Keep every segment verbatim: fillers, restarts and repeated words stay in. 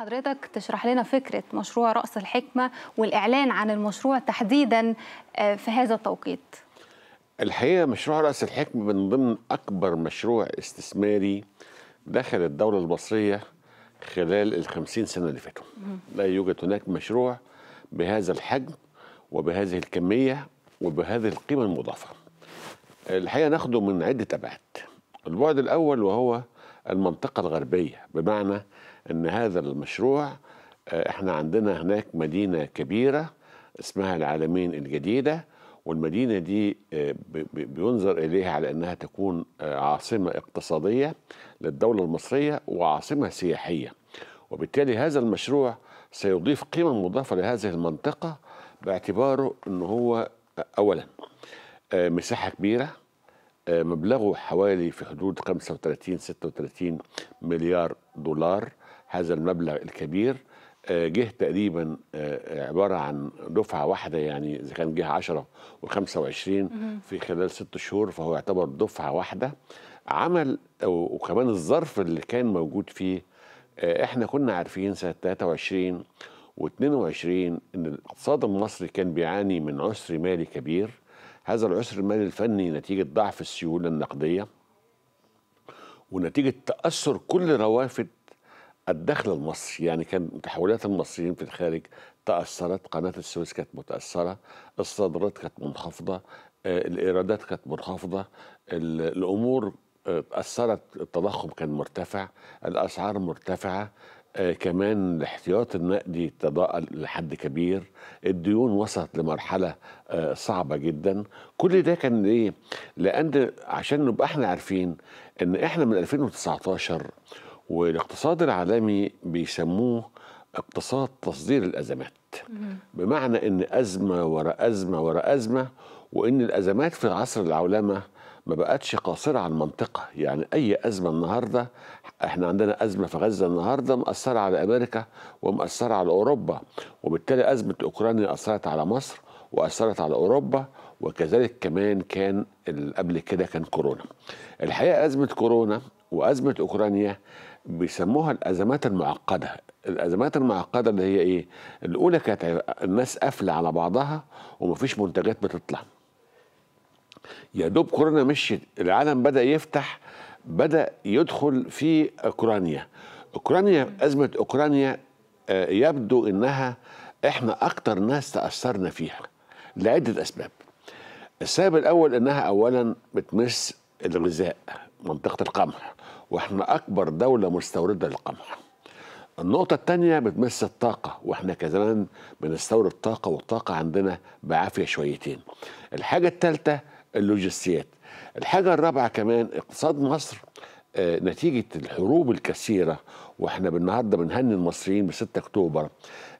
حضرتك تشرح لنا فكرة مشروع رأس الحكمة والإعلان عن المشروع تحديدا في هذا التوقيت. الحقيقة مشروع رأس الحكمة من ضمن أكبر مشروع استثماري دخل الدولة المصرية خلال الخمسين سنة اللي فاتوا. لا يوجد هناك مشروع بهذا الحجم وبهذه الكمية وبهذه القيمة المضافة. الحقيقة ناخده من عدة أبعاد. البعد الأول وهو المنطقة الغربية، بمعنى أن هذا المشروع إحنا عندنا هناك مدينة كبيرة اسمها العلمين الجديدة، والمدينة دي بينظر إليها على أنها تكون عاصمة اقتصادية للدولة المصرية وعاصمة سياحية، وبالتالي هذا المشروع سيضيف قيمة مضافة لهذه المنطقة باعتباره أنه هو أولا مساحة كبيرة، مبلغه حوالي في حدود خمسة وثلاثين إلى ستة وثلاثين مليار دولار. هذا المبلغ الكبير جه تقريبا عبارة عن دفعة واحدة، يعني إذا كان جه عشرة وخمسة وعشرين في خلال ست شهور فهو يعتبر دفعة واحدة. عمل وكمان الظرف اللي كان موجود فيه، احنا كنا عارفين سنة ثلاثة وعشرين واثنين وعشرين إن الاقتصاد المصري كان بيعاني من عسر مالي كبير. هذا العسر المالي الفني نتيجة ضعف السيولة النقدية ونتيجة تأثر كل روافد الدخل المصري، يعني كان تحولات المصريين في الخارج تأثرت، قناة السويس كانت متأثرة، الصادرات كانت منخفضة، الإيرادات كانت منخفضة، الأمور تأثرت، التضخم كان مرتفع، الأسعار مرتفعة، آه كمان الاحتياط النقدي تضاءل لحد كبير، الديون وصلت لمرحلة آه صعبة جدا. كل ده كان ليه؟ لأن عشان نبقى احنا عارفين ان احنا من ألفين وتسعة عشر والاقتصاد العالمي بيسموه اقتصاد تصدير الأزمات، بمعنى ان أزمة وراء أزمة وراء أزمة، وان الأزمات في عصر العولمة ما بقتش قاصرة على المنطقة. يعني أي أزمة النهاردة، احنا عندنا أزمة في غزة النهاردة مأثرة على أمريكا ومأثرة على أوروبا، وبالتالي أزمة أوكرانيا أثرت على مصر وأثرت على أوروبا، وكذلك كمان كان قبل كده كان كورونا. الحقيقة أزمة كورونا وأزمة أوكرانيا بيسموها الأزمات المعقدة. الأزمات المعقدة اللي هي إيه؟ الأولى كانت الناس قافلة على بعضها ومفيش منتجات بتطلع، يا دوب كورونا مشيت العالم بدأ يفتح، بدأ يدخل في أوكرانيا. أوكرانيا أزمة أوكرانيا يبدو أنها إحنا أكتر ناس تأثرنا فيها لعدة أسباب. السبب الأول أنها أولا بتمس الغذاء، منطقة القمح، وإحنا أكبر دولة مستوردة للقمح. النقطة الثانية بتمس الطاقة، واحنا كمان بنستورد طاقة والطاقة عندنا بعافية شويتين. الحاجة الثالثة اللوجستيات. الحاجة الرابعة كمان اقتصاد مصر آه نتيجة الحروب الكثيرة، واحنا بالنهارده بنهني المصريين بستة اكتوبر.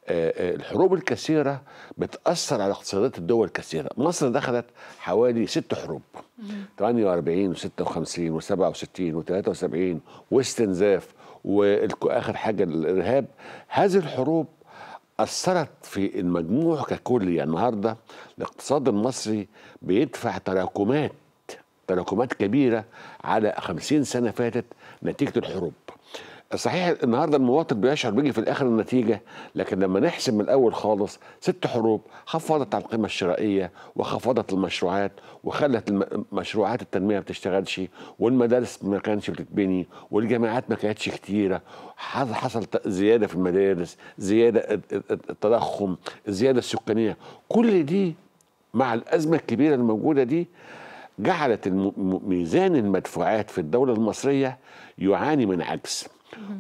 آه الحروب الكثيرة بتأثر على اقتصادات الدول الكثيرة. مصر دخلت حوالي ست حروب، ثمانية وأربعين وستة وخمسين وسبعة وستين وثلاثة وسبعين واستنزاف، وآخر حاجة الإرهاب. هذه الحروب أثرت في المجموع ككل. يعني النهارده الاقتصاد المصري بيدفع تراكمات تراكمات كبيرة على خمسين سنة فاتت نتيجة الحروب. صحيح النهارده المواطن بيشعر بيجي في الآخر النتيجة، لكن لما نحسب من الأول خالص ست حروب خفضت على القيمة الشرائية وخفضت المشروعات وخلت مشروعات التنمية ما بتشتغلش، والمدارس ما كانتش بتتبني، والجامعات ما كانتش كتيرة، حصل زيادة في المدارس، زيادة التضخم، الزيادة السكانية. كل دي مع الأزمة الكبيرة الموجودة دي جعلت ميزان المدفوعات في الدولة المصرية يعاني من عجز،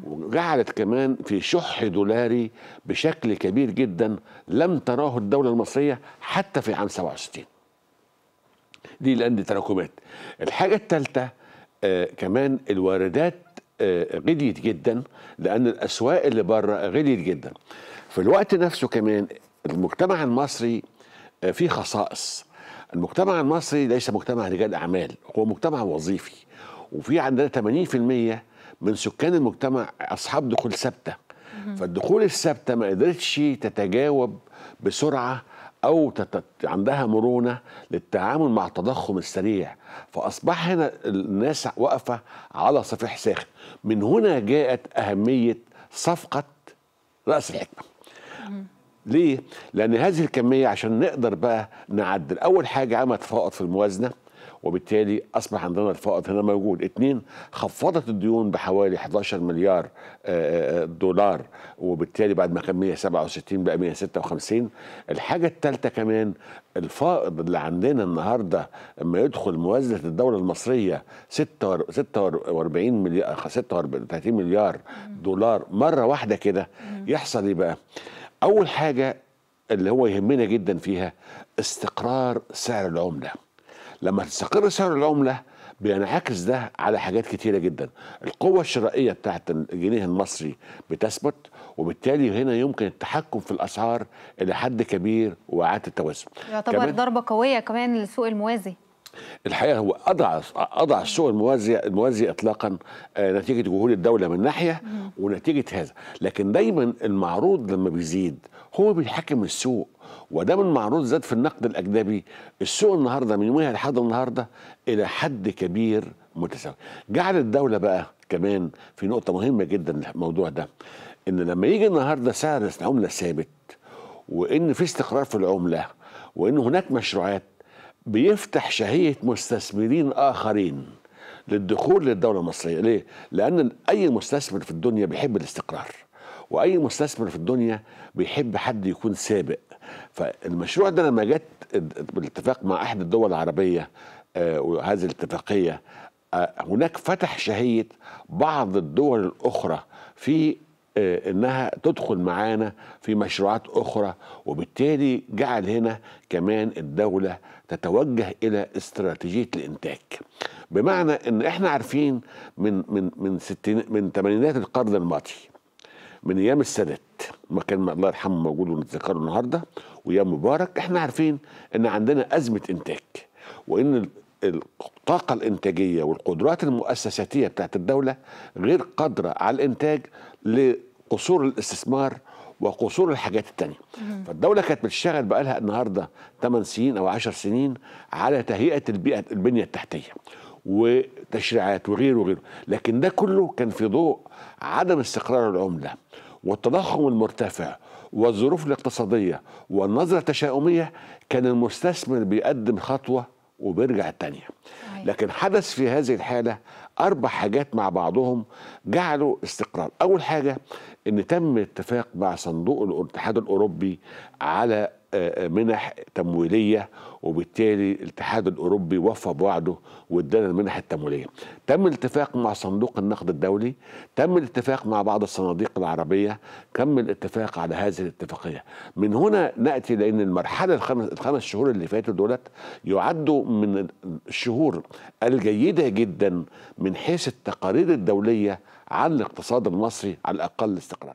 وجعلت كمان في شح دولاري بشكل كبير جدا لم تراه الدولة المصرية حتى في عام سبعة وستين. دي لأن تراكمات. الحاجة الثالثة آه كمان الواردات آه غليت جدا، لأن الأسواق اللي بره غليت جدا. في الوقت نفسه كمان المجتمع المصري آه فيه خصائص. المجتمع المصري ليس مجتمع رجال أعمال، هو مجتمع وظيفي، وفي عندنا ثمانين بالمئة من سكان المجتمع أصحاب دخول ثابتة. فالدخول الثابتة ما قدرتش تتجاوب بسرعة أو تت... عندها مرونة للتعامل مع التضخم السريع، فأصبح هنا الناس واقفة على صفيح ساخن. من هنا جاءت أهمية صفقة رأس الحكمة. ليه؟ لأن هذه الكمية عشان نقدر بقى نعدل، أول حاجة عمل تفاوض في الموازنة وبالتالي أصبح عندنا التفاوض هنا موجود. اتنين، خفضت الديون بحوالي احد عشر مليار دولار وبالتالي بعد ما كان مئة وسبعة وستين بقى مئة وستة وخمسين. الحاجة الثالثة كمان الفائض اللي عندنا النهارده لما يدخل موازنة الدولة المصرية ستة وأربعين مليار ستة وثلاثين مليار دولار مرة واحدة كده، يحصل ايه بقى؟ أول حاجة اللي هو يهمنا جدا فيها استقرار سعر العملة. لما تستقر سعر العملة بينعكس ده على حاجات كتيرة جدا، القوة الشرائية بتاعت الجنيه المصري بتثبت وبالتالي هنا يمكن التحكم في الأسعار إلى حد كبير وإعادة التوازن. يعتبر ضربة قوية كمان للسوق الموازي. الحقيقة هو أضعف أضعف السوق الموازي الموازي إطلاقا نتيجة جهود الدولة من ناحية ونتيجة هذا، لكن دايما المعروض لما بيزيد هو بيحكم السوق، ودام المعروض زاد في النقد الأجنبي السوق النهارده من يومها لحد النهارده إلى حد كبير متساوي. جعل الدولة بقى كمان في نقطة مهمة جدا للموضوع ده، إن لما يجي النهارده سعر العملة ثابت وإن في استقرار في العملة وإن هناك مشروعات، بيفتح شهية مستثمرين آخرين للدخول للدولة المصرية. ليه؟ لأن أي مستثمر في الدنيا بيحب الاستقرار، وأي مستثمر في الدنيا بيحب حد يكون سابق. فالمشروع ده لما جت بالاتفاق مع أحد الدول العربية وهذه الاتفاقية، هناك فتح شهية بعض الدول الأخرى في إنها تدخل معانا في مشروعات أخرى، وبالتالي جعل هنا كمان الدولة تتوجه إلى استراتيجية الإنتاج. بمعنى إن إحنا عارفين من من من ستين من ثمانينات القرن الماضي، من أيام السادات ما كان الله يرحمه موجود ونتذكره النهارده، وأيام مبارك، إحنا عارفين إن عندنا أزمة إنتاج، وإن الطاقة الإنتاجية والقدرات المؤسساتية بتاعت الدولة غير قادرة على الإنتاج لقصور الاستثمار وقصور الحاجات التانية. فالدولة كانت بتشتغل بقالها النهاردة ثمان سنين أو عشر سنين على تهيئة البيئة البنية التحتية وتشريعات وغيره وغيره، لكن ده كله كان في ضوء عدم استقرار العملة والتضخم المرتفع والظروف الاقتصادية والنظرة التشاؤمية. كان المستثمر بيقدم خطوة وبيرجع التانية، لكن حدث في هذه الحالة أربع حاجات مع بعضهم جعلوا استقرار. أول حاجة إن تم اتفاق مع صندوق الاتحاد الأوروبي على منح تمويلية، وبالتالي الاتحاد الأوروبي وفى بوعده وادانا المنح التمويلية. تم الاتفاق مع صندوق النقد الدولي، تم الاتفاق مع بعض الصناديق العربية، تم الاتفاق على هذه الاتفاقية. من هنا نأتي لأن المرحلة الخمس, الخمس شهور اللي فاتوا دولت يعدوا من الشهور الجيدة جدا من حيث التقارير الدولية عن الاقتصاد المصري على الأقل استقرار.